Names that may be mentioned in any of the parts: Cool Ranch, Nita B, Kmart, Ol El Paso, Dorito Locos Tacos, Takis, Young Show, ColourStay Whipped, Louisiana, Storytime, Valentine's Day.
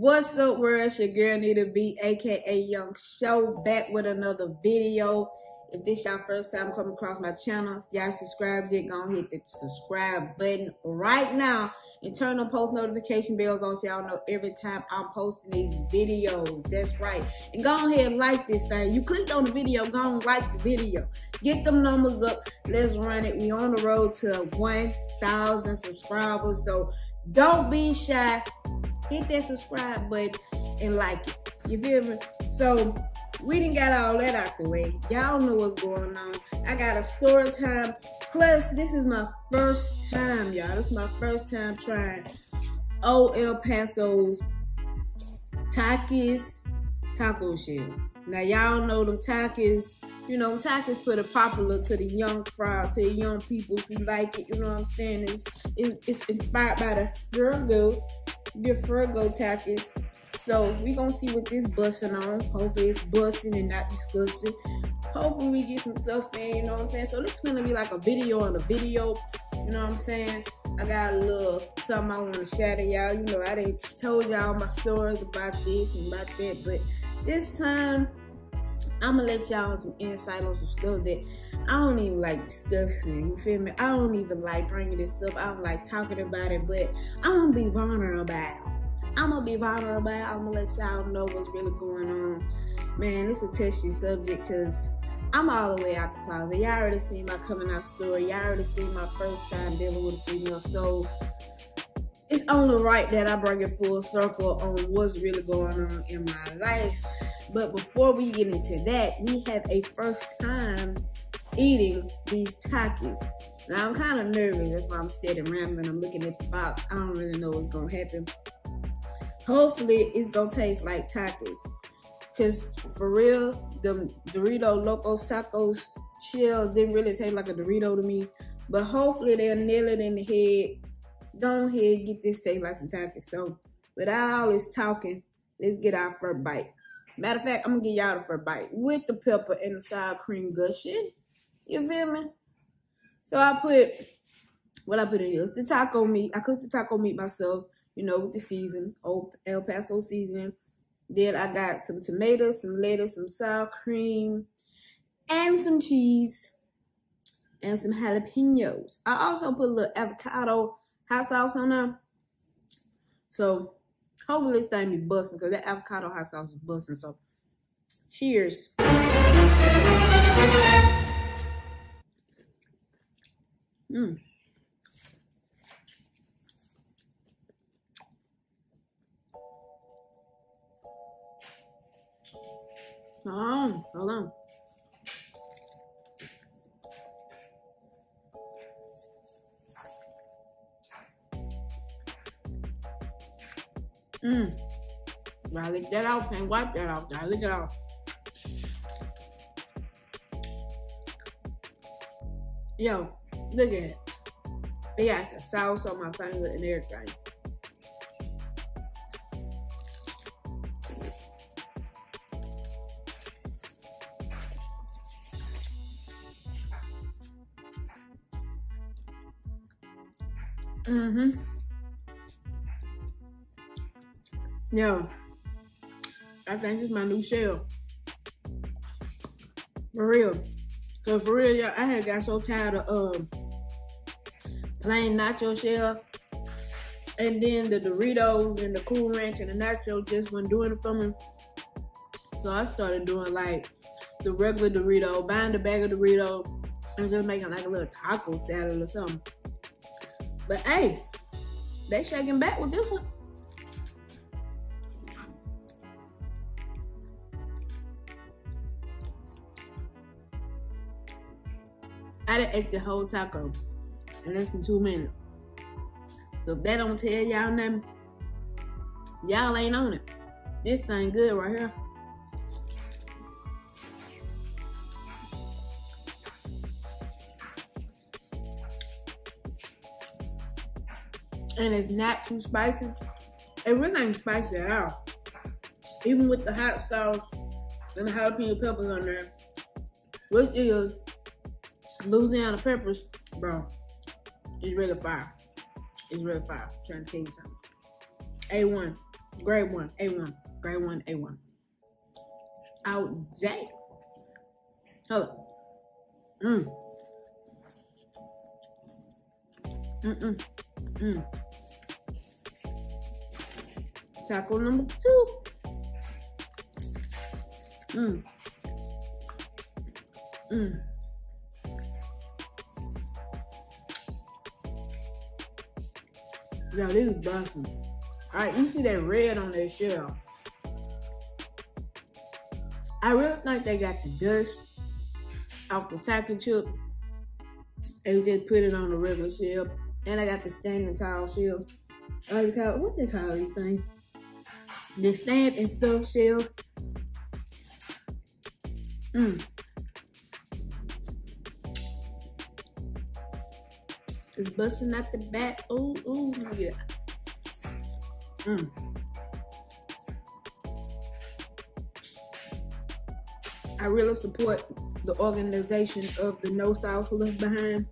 What's up, world? It's your girl Nita B, aka Young Show, back with another video. If this y'all first time coming across my channel, if y'all subscribed yet, go hit the subscribe button right now and turn on post notification bells on so y'all know every time I'm posting these videos. That's right. And go ahead and like this thing. You clicked on the video, go and like the video. Get them numbers up. Let's run it. We on the road to 1,000 subscribers, so don't be shy. Hit that subscribe button and like it. You feel me? So we done got all that out the way. Y'all know what's going on. I got a story time. Plus, this is my first time, y'all. This is my first time trying Ol El Paso's Takis taco shell. Now, y'all know them Takis. You know, Takis pretty popular to the young crowd, to the young people who like it. You know what I'm saying? It's inspired by the Virgo Takis. So we gonna see what this busting on. Hopefully it's busting and not disgusting. Hopefully we get some stuff in, you know what I'm saying? So this is gonna be like a video on a video, you know what I'm saying? I got a little something I wanna share to y'all. You know, I done told y'all my stories about this and about that, but this time I'ma let y'all some insight on some stuff that I don't even like discussing, you feel me? I don't even like bringing this up. I don't like talking about it, but I'm gonna be vulnerable about it. I'm gonna let y'all know what's really going on. Man, it's a touchy subject because I'm all the way out the closet. Y'all already seen my coming out story. Y'all already seen my first time dealing with a female. So it's only right that I bring it full circle on what's really going on in my life. But before we get into that, we have a first time eating these Takis. Now I'm kind of nervous. That's why I'm steady rambling. I'm looking at the box. I don't really know what's gonna happen. Hopefully it's gonna taste like Takis, cause for real, the Dorito Locos Tacos shells didn't really taste like a Dorito to me. But hopefully they'll nail it in the head. Go ahead, get this taste like some Takis. So without all this talking, let's get our first bite. Matter of fact, I'm gonna get y'all the first bite with the pepper and the sour cream gushing. You feel me? So I put, what I put in here is the taco meat. I cooked the taco meat myself, you know, with the season, Ol El Paso season. Then I got some tomatoes, some lettuce, some sour cream, and some cheese, and some jalapenos. I also put a little avocado hot sauce on there. So hopefully this thing be busting, because that avocado hot sauce is busting. So cheers. Hold on. Gotta lick that off and wipe that off. Gotta lick it off. Yo. Look at it. It got the sauce on my finger and everything. Yo, I think this is my new shell. For real. Cause for real, y'all, I had got so tired of plain nacho shell, and then the Doritos and the Cool Ranch and the nacho just weren't doing it for me. So I started doing like the regular Dorito, buying the bag of Dorito, and just making like a little taco salad or something. But hey, they shaking back with this one. I done ate the whole taco in less than 2 minutes. So if that don't tell y'all nothing, y'all ain't on it. This thing good right here. And it's not too spicy. It really ain't spicy at all. Even with the hot sauce and the jalapeno peppers on there, which is Louisiana peppers, bro, it's really fire. I'm trying to tell you something. A1. Grade one, A1, grade one, A1. Out day. Hold up. Taco number two. Yo, this is busting. All right, you see that red on their shell. I really think they got the dust off the taco chip and just put it on the regular shell. And I got the standing tall shell. What they call these things? The stand and stuff shell. It's busting out the back. Ooh, yeah. I really support the organization of the No Sauce Left Behind.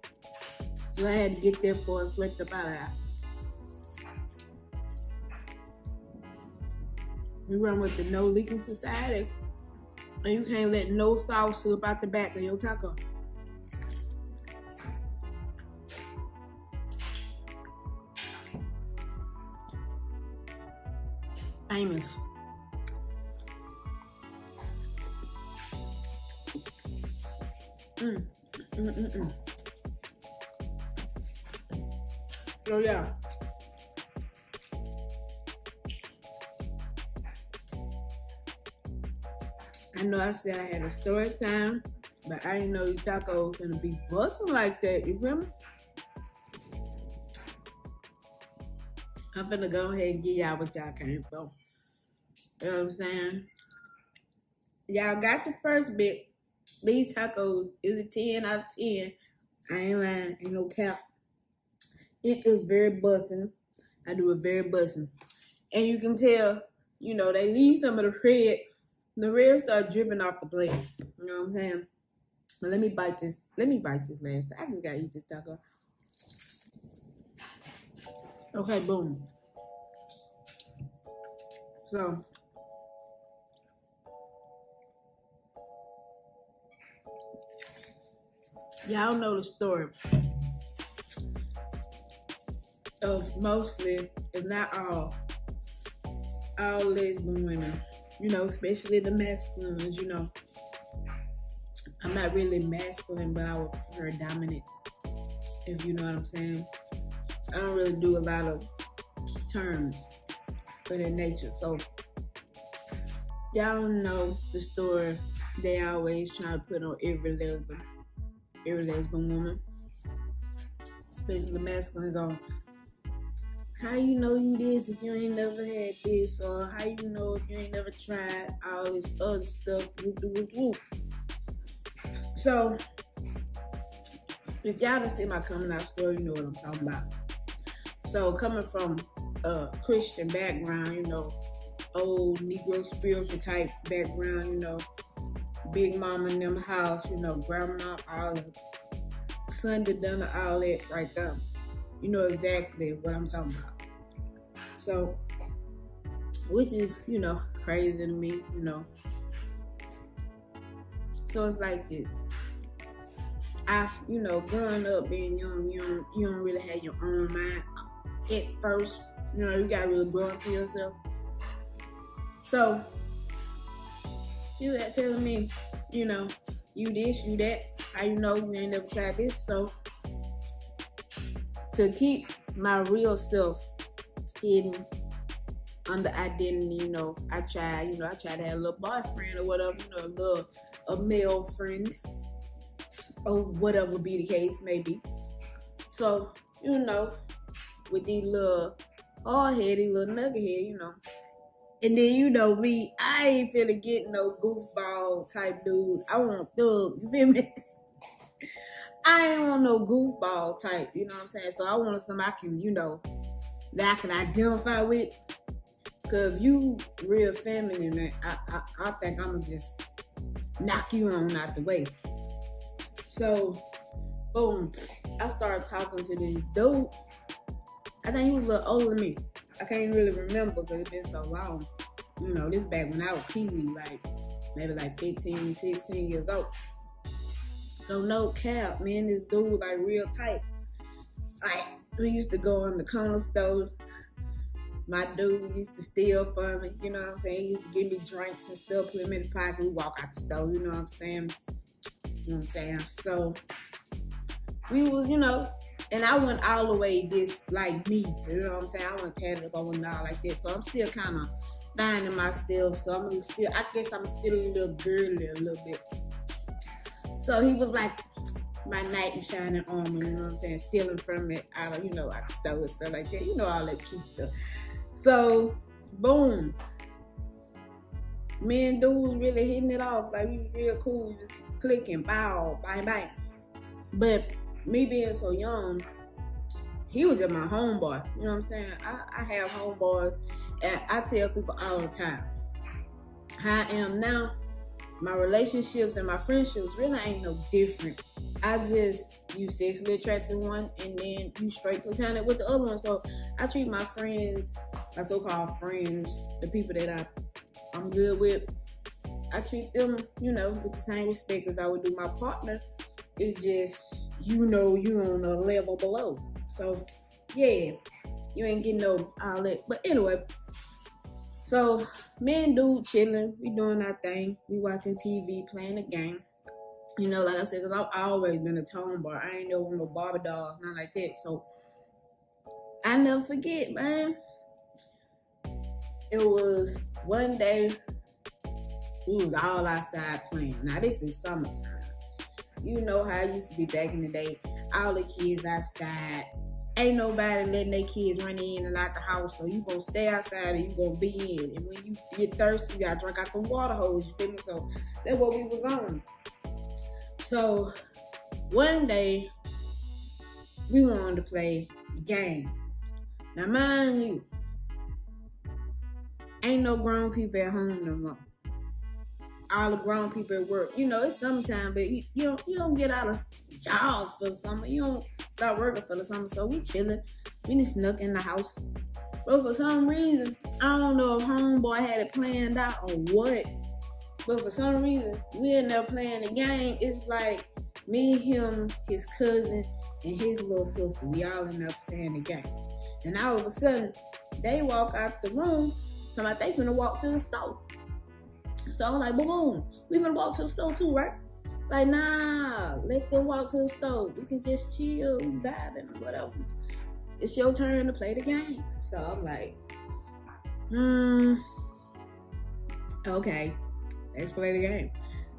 So I had to get there for a sweat the body out. You run with the No Leaking Society, and you can't let no sauce slip out the back of your taco. Famous. So yeah, I know I said I had a story time, but I didn't know these tacos gonna be busting like that. You feel me? I'm finna go ahead and get y'all what y'all came for. You know what I'm saying? Y'all got the first bit. These tacos is a 10 out of 10. I ain't lying, ain't no cap. It is very bussin'. I do it very bussin'. And you can tell, you know, they leave some of the red. The red start dripping off the plate. You know what I'm saying? But let me bite this. Let me bite this last. I just gotta eat this taco. Okay, boom. So. Y'all know the story of mostly, if not all lesbian women, you know, especially the masculine ones, you know. I'm not really masculine, but I would prefer dominant, if you know what I'm saying. I don't really do a lot of terms, but in nature. So y'all know the story they always try to put on every lesbian woman, especially the masculines, on how you know you this if you ain't never had this, or how you know if you ain't never tried all this other stuff. So if y'all done see my coming out story, you know what I'm talking about. So coming from a Christian background, you know, old Negro spiritual type background, you know, big mama in them house, you know, grandma, all that, Sunday dinner, all that right there. You know exactly what I'm talking about. So, which is, you know, crazy to me, you know. So it's like this. You know, growing up, being young, you don't really have your own mind at first. You know, you gotta really grow into yourself. So, you that telling me, you know, you this, you that, how you know you ain't never tried this. So to keep my real self hidden under identity, you know, I try to have a little boyfriend or whatever, you know, a male friend or whatever be the case may be. So, you know, with these little hard-headed little nugget head, you know. And then, you know me, I ain't finna get no goofball type dude. I want a thug, you feel me? I ain't want no goofball type, you know what I'm saying? So I wanted somebody I can, you know, that I can identify with. Cause if you real feminine, man, I think I'ma just knock you on out the way. So, boom, I started talking to this dude. I think he was a little older than me. I can't really remember because it's been so long. You know, this back when I was peewee, like maybe like 15, 16 years old. So no cap, me and this dude like real tight. Like we used to go in the corner store. My dude used to steal from me, you know what I'm saying? He used to give me drinks and stuff, put them in the pocket, we walk out the store, you know what I'm saying? You know what I'm saying? So we was, you know, and I went all the way this like me, you know what I'm saying? I wasn't tatted up, I wasn't all like that. So I'm still kind of finding myself. So I'm still, I guess I'm still a little girly a little bit. So he was like my knight in shining armor, you know what I'm saying? Stealing from it out of, you know, out the store and stuff like that, you know, all that cute stuff. So, boom, me and dude was really hitting it off. Like, we was real cool, we was clicking, bow, bang, bang. But me being so young, he was just my homeboy, you know what I'm saying? I have homeboys, and I tell people all the time, how I am now, my relationships and my friendships really ain't no different. I just, you sexually attracted one and then you straight platonic with the other one. So I treat my friends, my so-called friends, the people that I'm good with, I treat them, you know, with the same respect as I would do my partner. It's just, you know, you on a level below. So yeah, you ain't getting no all that. But anyway, so me and dude chilling, we doing our thing, we watching TV, playing a game. You know, like I said, because I've always been a tomboy. I ain't never one of no Barbie dolls, nothing like that. So, I never forget, man. It was one day, we was all outside playing. Now, this is summertime. You know how it used to be back in the day. All the kids outside. Ain't nobody letting their kids run in and out the house. So, you gonna stay outside and you gonna be in. And when you get thirsty, you gotta drink out the water hose, you feel me? So, that's what we was on. So, one day, we wanted to play a game. Now, mind you, ain't no grown people at home no more. All the grown people at work. You know, it's summertime, but you don't get out of jobs for the summer. You don't start working for the summer. So, we chilling. We just snuck in the house. But for some reason, I don't know if homeboy had it planned out or what. But for some reason, we end up playing the game. It's like me, him, his cousin, and his little sister. We all end up playing the game. And all of a sudden, they walk out the room. So I'm like, they finna walk to the store. So I was like, boom, we finna walk to the store too, right? Like, nah, let them walk to the store. We can just chill, we vibing, whatever. It's your turn to play the game. So I'm like, okay. Let's play the game.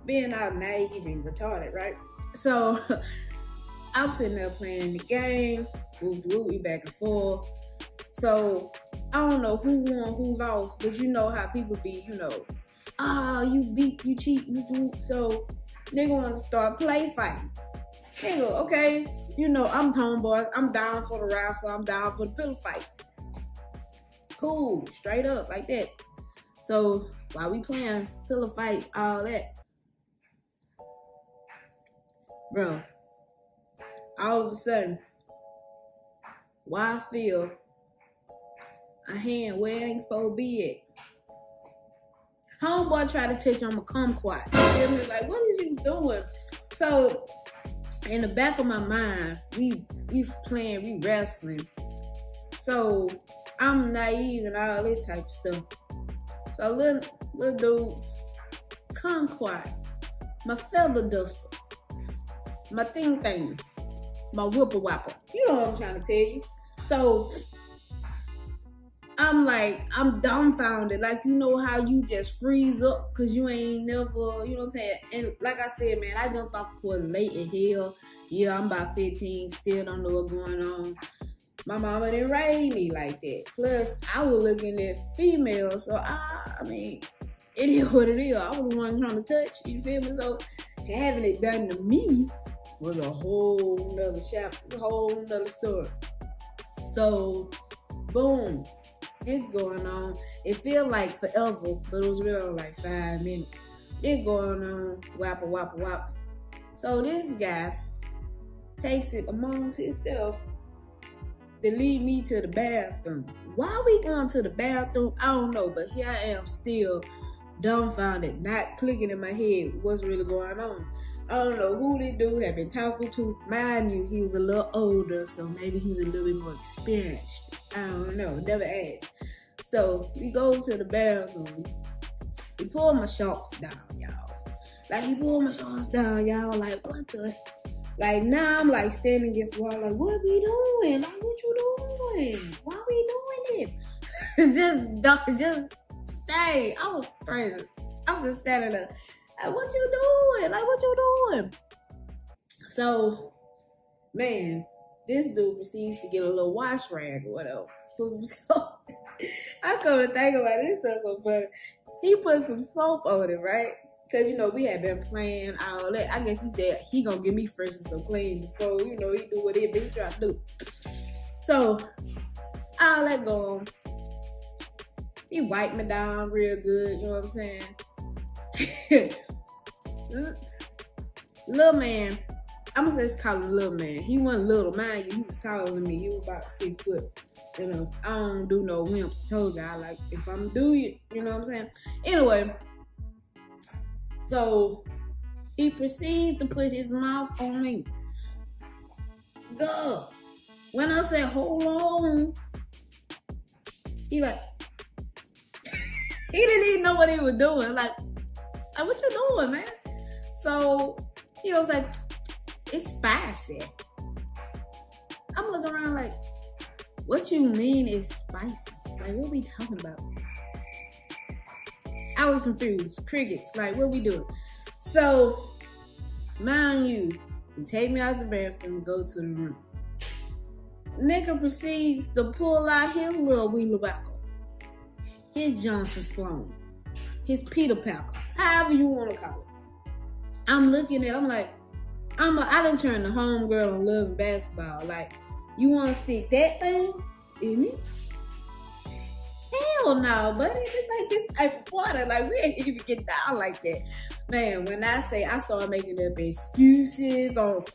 Being all naive and retarded, right? So I'm sitting there playing the game, we back and forth. So I don't know who won, who lost, but you know how people be, you know, you beat, you cheat, you do. So they're gonna start play fighting. They go, okay, you know, I'm homeboys, I'm down for the round, so I'm down for the pillow fight. Cool, straight up like that. So while we playing pillow fights, all that, bro, all of a sudden, why I feel a hand where it ain't supposed to be at. Homeboy tried to touch on my kumquat. You feel me? Like, what are you doing? So in the back of my mind, we playing, we wrestling. So I'm naive and all this type of stuff. So little dude, kumquat, my feather duster, my thing thing, my whipper whopper. You know what I'm trying to tell you. So I'm like, I'm dumbfounded. Like, you know how you just freeze up because you ain't never, you know what I'm saying? And like I said, man, I jumped off the court late as hell. Yeah, I'm about 15, still don't know what's going on. My mama didn't raise me like that. Plus, I was looking at females, so I mean, it is what it is. I was the one trying to touch, you feel me? So having it done to me was a whole nother chapter, a whole nother story. So, boom, this going on. It felt like forever, but it was really like 5 minutes. This going on, whap a whap a whap. So this guy takes it amongst himself to lead me to the bathroom. Why we going to the bathroom? I don't know, but here I am still dumbfounded, not clicking in my head what's really going on. I don't know who this dude had been talking to. Mind you, he was a little older, so maybe he was a little bit more experienced. I don't know, never asked. So we go to the bathroom. He pulled my shorts down, y'all. Like, he pulled my shorts down, y'all. Like, what the? Like, now I'm like standing against the wall, like, what we doing? Like, what you doing? Why we doing this? just stay. I was crazy. I was just standing up. Like, what you doing? Like, what you doing? So, man, this dude proceeds to get a little wash rag or whatever. Put some soap. I come to think about this stuff so funny. He put some soap on it, right? Because, you know, we had been playing all that. I guess he said he gonna get me fresh and so clean before, you know, he do what he been trying to do. So, all that gone. He wiped me down real good, you know what I'm saying? Little man, I'm gonna just call him little man. He wasn't little, mind you, he was taller than me. He was about 6 foot. You know, I don't do no wimps. I told you, I like, if I'm do it, you know what I'm saying? Anyway, so he proceeds to put his mouth on me. Go. When I said, hold on, he like, he didn't even know what he was doing. Like, what you doing, man? So he was like, it's spicy. I'm looking around like, what you mean is spicy? Like, what we talking about? I was confused. Crickets. Like, what we doing? So, mind you, he take me out the bathroom, go to the room. Nigga proceeds to pull out his little Wheeler Baco, his Johnson Sloan, his Peter Packer, however you want to call it. I'm looking at, I done turned the homegirl on Love and Basketball. Like, you want to stick that thing in me? Hell no, buddy. It's like this type of water. Like, we ain't even get down like that. Man, when I say I start making up excuses on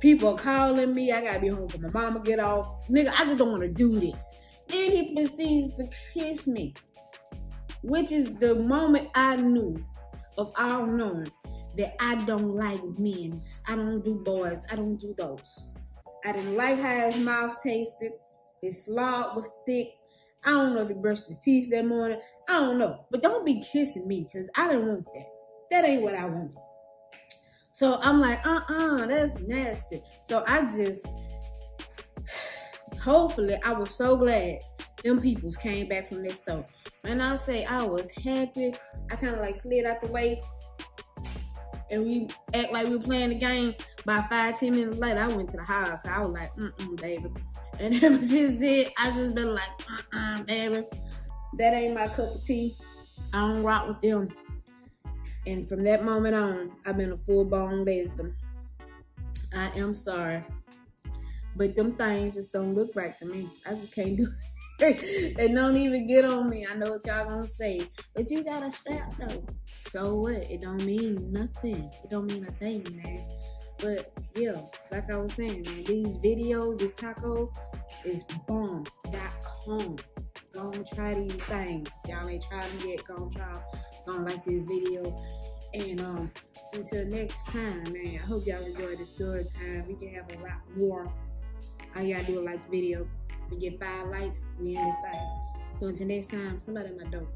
people calling me, I got to be home for my mama, get off. Nigga, I just don't want to do this. Then he proceeds to kiss me, which is the moment I knew of all knowing that I don't like men. I don't do boys. I don't do those. I didn't like how his mouth tasted. His slob was thick. I don't know if he brushed his teeth that morning. I don't know. But don't be kissing me, because I didn't want that. That ain't what I wanted. So I'm like, that's nasty. So I just, hopefully, I was so glad them peoples came back from this store. And I say I was happy. I kind of like slid out the way. And we act like we were playing the game. By 5-10 minutes later, I went to the house. I was like, baby. And ever since then, I just been like, baby. That ain't my cup of tea. I don't rock with them. And from that moment on, I've been a full-blown lesbian. I am sorry. But them things just don't look right to me. I just can't do it. They don't even get on me. I know what y'all gonna say. But you got a strap, though. So what? It don't mean nothing. It don't mean a thing, man. But yeah, like I was saying, man, these videos, this taco is bomb.com. Go and try these things. Y'all ain't tried them yet. Go and try them. Gonna like this video. And until next time, man, I hope y'all enjoyed the story time. We can have a lot more. All y'all do is like the video. We get 5 likes. We in this thing. So until next time, somebody in my door.